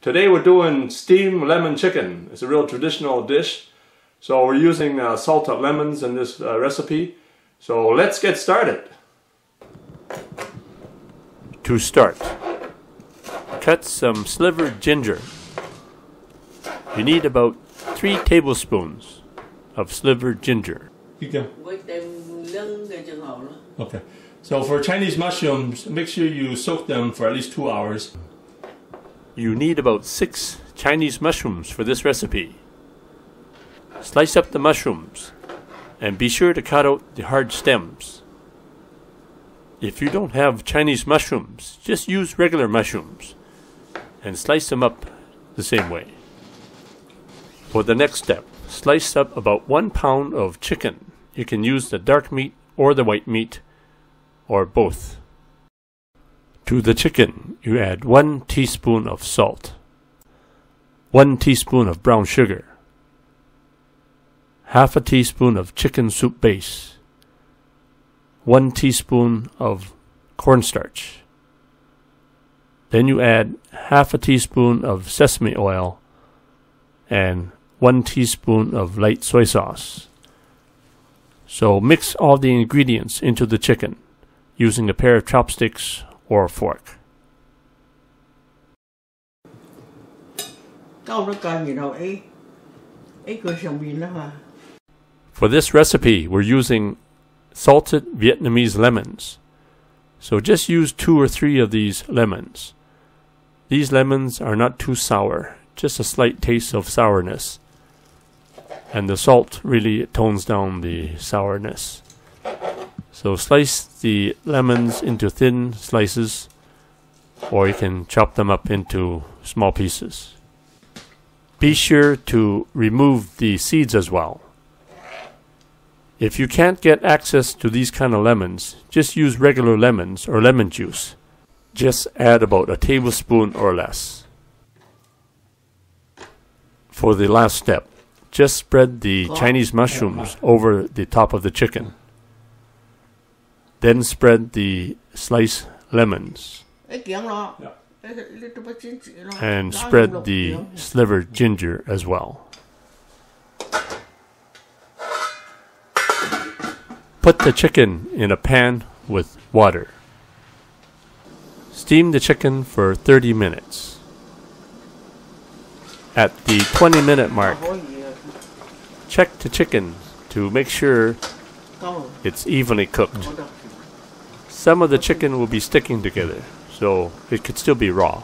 Today we're doing steamed lemon chicken. It's a real traditional dish, so we're using salted lemons in this recipe. So let's get started. To start, cut some slivered ginger. You need about 3 tablespoons of slivered ginger. Okay. So for Chinese mushrooms, make sure you soak them for at least 2 hours. You need about 6 Chinese mushrooms for this recipe. Slice up the mushrooms and be sure to cut out the hard stems. If you don't have Chinese mushrooms, just use regular mushrooms and slice them up the same way. For the next step, slice up about 1 pound of chicken. You can use the dark meat or the white meat or both. To the chicken, you add 1 teaspoon of salt, 1 teaspoon of brown sugar, half a teaspoon of chicken soup base, 1 teaspoon of cornstarch. Then you add half a teaspoon of sesame oil and 1 teaspoon of light soy sauce. So mix all the ingredients into the chicken using a pair of chopsticks or a fork. For this recipe, we're using salted Vietnamese lemons. So just use 2 or 3 of these lemons. These lemons are not too sour, just a slight taste of sourness. And the salt really tones down the sourness. So slice the lemons into thin slices, or you can chop them up into small pieces. Be sure to remove the seeds as well. If you can't get access to these kind of lemons, just use regular lemons or lemon juice. Just add about a tablespoon or less. For the last step, just spread the Chinese mushrooms over the top of the chicken. Then spread the sliced lemons. And spread the slivered ginger as well. Put the chicken in a pan with water. Steam the chicken for 30 minutes. At the 20-minute mark, check the chicken to make sure it's evenly cooked. Some of the chicken will be sticking together, so it could still be raw.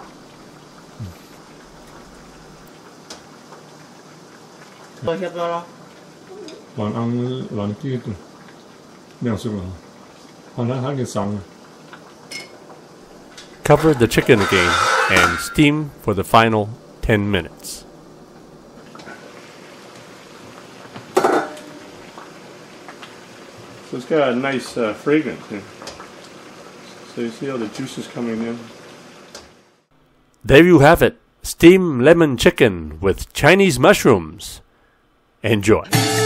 Cover the chicken again and steam for the final 10 minutes. So it's got a nice fragrance here. So you see how the juice is coming in. There you have it. Steamed lemon chicken with Chinese mushrooms. Enjoy.